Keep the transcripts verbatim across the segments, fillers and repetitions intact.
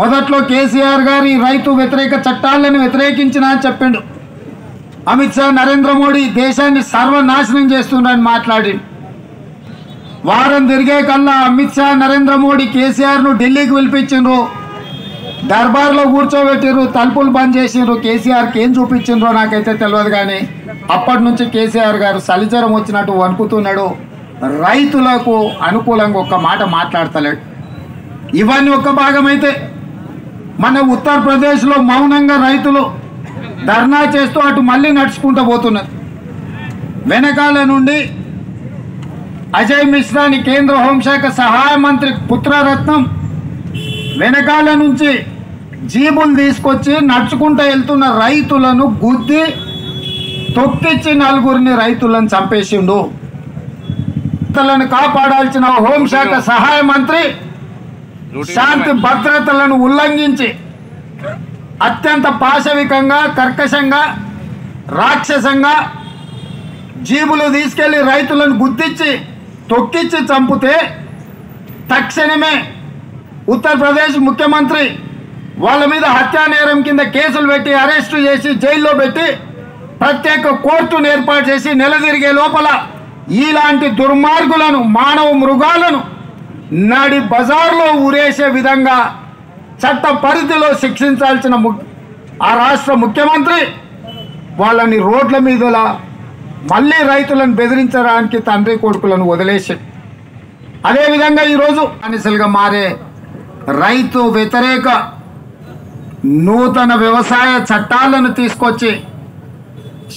మొదట్లో కేసీఆర్ గారి రైతు వ్యతిరేక చట్టాలను వ్యతిరేకించినా చెప్పిండు. అమిత్ షా నరేంద్ర మోడీ దేశాన్ని సర్వనాశనం చేస్తున్నారని మాట్లాడి వారం తిరిగే కల్లా అమిత్ షా నరేంద్ర మోడీ కేసీఆర్ను ఢిల్లీకి పిలిపించిండ్రు, దర్బార్లో కూర్చోబెట్టిండ్రు, తలుపులు బంద్ చేసిండ్రు. కేసీఆర్కి ఏం చూపించిండ్రో నాకైతే తెలియదు, కానీ అప్పటి నుంచి కేసీఆర్ గారు సలిజరం వచ్చినట్టు వణుకుతున్నాడు, రైతులకు అనుకూలంగా ఒక్క మాట మాట్లాడతలేడు. ఇవన్నీ ఒక భాగమైతే మన ఉత్తరప్రదేశ్లో మౌనంగా రైతులు ధర్నా చేస్తూ అటు మళ్ళీ నడుచుకుంటూ పోతున్నారు. వెనకాల నుండి అజయ్ మిశ్రాని కేంద్ర హోంశాఖ సహాయ మంత్రి పుత్రరత్నం వెనకాల నుంచి జీబులు తీసుకొచ్చి నడుచుకుంటూ వెళ్తున్న రైతులను గుద్ది తొక్కిచ్చి నలుగురిని రైతులను చంపేసిండు. రైతులను కాపాడాల్సిన హోంశాఖ సహాయ మంత్రి శాంతి భద్రతలను ఉల్లంఘించి అత్యంత పాశవికంగా, కర్కశంగా, రాక్షసంగా జీబులు తీసుకెళ్లి రైతులను గుర్తించి తొక్కిచ్చి చంపితే తక్షణమే ఉత్తరప్రదేశ్ ముఖ్యమంత్రి వాళ్ళ మీద హత్యా నేరం కింద కేసులు పెట్టి అరెస్టు చేసి జైల్లో పెట్టి ప్రత్యేక కోర్టును ఏర్పాటు చేసి నెలదిరిగే లోపల ఇలాంటి దుర్మార్గులను, మానవ మృగాలను నాడి బజార్లో ఊరేసే విధంగా చట్ట పరిధిలో శిక్షించాల్సిన ఆ రాష్ట్ర ముఖ్యమంత్రి వాళ్ళని రోడ్ల మీదలా మళ్ళీ రైతులను బెదిరించడానికి తండ్రి కొడుకులను వదిలేసి అదేవిధంగా ఈరోజు అనిసలుగా మారే రైతు వ్యతిరేక నూతన వ్యవసాయ చట్టాలను తీసుకొచ్చి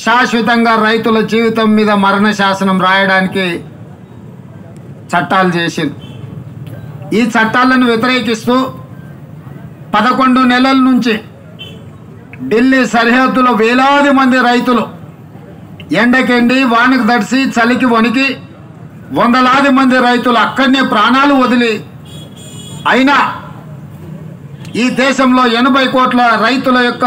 శాశ్వతంగా రైతుల జీవితం మీద మరణ శాసనం రాయడానికి చట్టాలు చేసింది. ఈ చట్టాలను వ్యతిరేకిస్తూ పదకొండు నెలల నుంచి ఢిల్లీ సరిహద్దులో వేలాది మంది రైతులు ఎండకెండి, వానకు దడిసి, చలికి వణికి వందలాది మంది రైతులు అక్కడనే ప్రాణాలు వదిలి, అయినా ఈ దేశంలో ఎనభై కోట్ల రైతుల యొక్క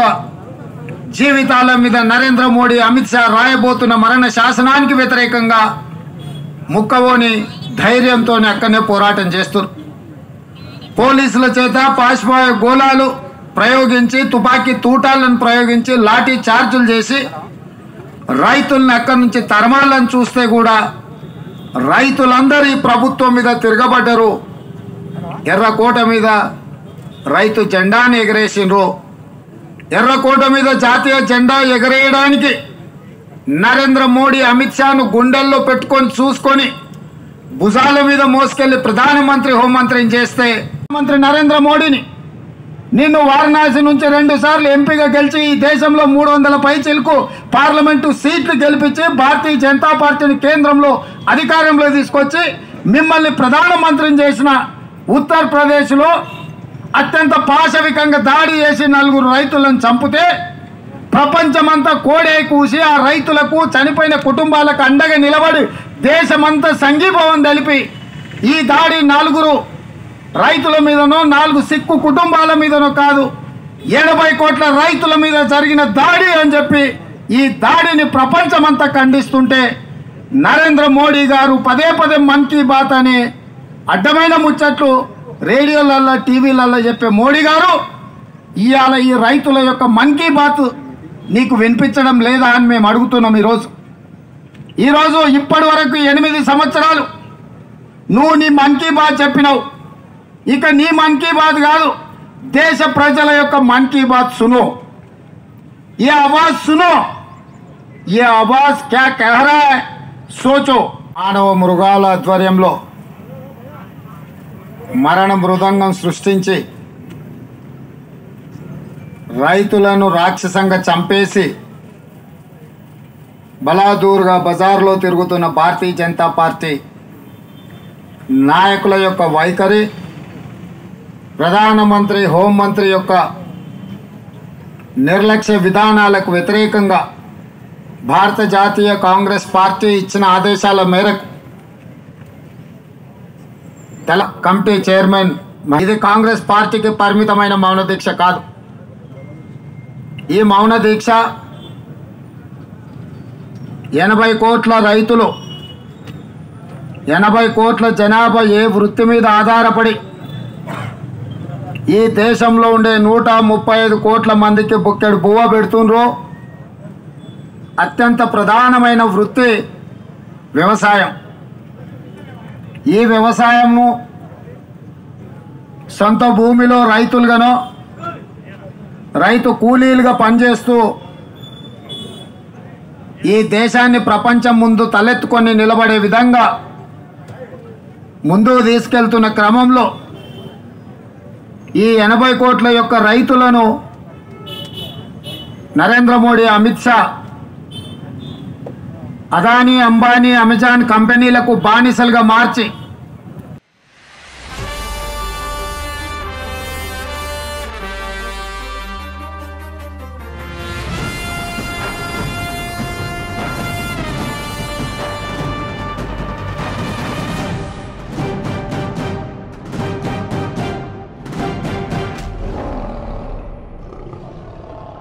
జీవితాల మీద నరేంద్ర మోడీ, అమిత్ షా రాయబోతున్న మరణ శాసనానికి వ్యతిరేకంగా ముక్కవోని ధైర్యంతో అక్కడనే పోరాటం చేస్తున్నారు. పోలీసుల చేత పాశ్వాయ గోళాలు ప్రయోగించి, తుపాకీ తూటాలను ప్రయోగించి, లాఠీ చార్జులు చేసి రైతులను అక్కడి నుంచి తరమాలని చూస్తే కూడా రైతులందరూ ఈ ప్రభుత్వం మీద తిరగబడ్డరు, ఎర్రకోట మీద రైతు జెండాను ఎగరేసిండ్రు. ఎర్రకోట మీద జాతీయ జెండా ఎగరేయడానికి నరేంద్ర మోడీ అమిత్ షాను గుండెల్లో పెట్టుకొని చూసుకొని భుజాల మీద మోసుకెళ్లి ప్రధానమంత్రి హోంమంత్రిని చేస్తే మంత్రి నరేంద్ర మోడీని, నిన్ను వారణాసి నుంచి రెండు సార్లు ఎంపీగా గెలిచి ఈ దేశంలో మూడు వందల పై చిలుకు పార్లమెంటు సీట్లు గెలిపించి భారతీయ జనతా పార్టీని కేంద్రంలో అధికారంలో తీసుకొచ్చి మిమ్మల్ని ప్రధానమంత్రిని చేసిన ఉత్తరప్రదేశ్లో అత్యంత పాశవికంగా దాడి చేసి నలుగురు రైతులను చంపితే ప్రపంచమంతా కోడే కూసి ఆ రైతులకు, చనిపోయిన కుటుంబాలకు అండగా నిలబడి దేశమంతా సంఘీభావం తెలిపి ఈ దాడి నలుగురు రైతుల మీదనో, నాలుగు సిక్కు కుటుంబాల మీదనో కాదు, ఎనభై కోట్ల రైతుల మీద జరిగిన దాడి అని చెప్పి ఈ దాడిని ప్రపంచమంతా ఖండిస్తుంటే నరేంద్ర మోడీ గారు పదే పదే మన్ కీ బాత్ అనే అడ్డమైన ముచ్చట్లు రేడియోలల్లో, టీవీలల్లో చెప్పే మోడీ గారు ఇవాళ ఈ రైతుల యొక్క మన్ కీ బాత్ నీకు వినిపించడం లేదా అని మేము అడుగుతున్నాం. ఈరోజు ఈరోజు ఇప్పటి వరకు ఎనిమిది సంవత్సరాలు నువ్వు నీ మన్ కీ బాత్ చెప్పినావు, ఇక నీ మన్ కీ బాత్ కాదు, దేశ ప్రజల యొక్క మన్ కీ బాత్ సునో, ఏ ఆవాజ్ సునో, ఏ ఆవాజ్ క్యా కహ్ రహా హై సోచో. మానవ మృగాల ఆధ్వర్యంలో మరణ మృదంగం సృష్టించి రైతులను రాక్షసంగా చంపేసి బలాదూరుగా బజార్లో తిరుగుతున్న భారతీయ జనతా పార్టీ నాయకుల యొక్క వైఖరి, ప్రధానమంత్రి హోంమంత్రి యొక్క నిర్లక్ష్య విధానాలకు వ్యతిరేకంగా భారత జాతీయ కాంగ్రెస్ పార్టీ ఇచ్చిన ఆదేశాల మేరకు తెల కమిటీ చైర్మన్, ఇది కాంగ్రెస్ పార్టీకి పరిమితమైన మౌన దీక్ష కాదు, ఈ మౌన దీక్ష ఎనభై కోట్ల రైతులు, ఎనభై కోట్ల జనాభా ఏ వృత్తి మీద ఆధారపడి ఈ దేశంలో ఉండే నూట ముప్పై ఐదు కోట్ల మందికి బుక్కెడు బువ్వ పెడుతుండ్రు. అత్యంత ప్రధానమైన వృత్తి వ్యవసాయం. ఈ వ్యవసాయము సొంత భూమిలో రైతులుగానో రైతు కూలీలుగా పనిచేస్తూ ఈ దేశాన్ని ప్రపంచం ముందు తలెత్తుకొని నిలబడే విధంగా ముందుకు తీసుకెళ్తున్న క్రమంలో ఈ ఎనభై కోట్ల యొక్క రైతులను నరేంద్ర మోడీ, అమిత్ షా అదానీ, అంబానీ, అమెజాన్ కంపెనీలకు బానిసలుగా మార్చి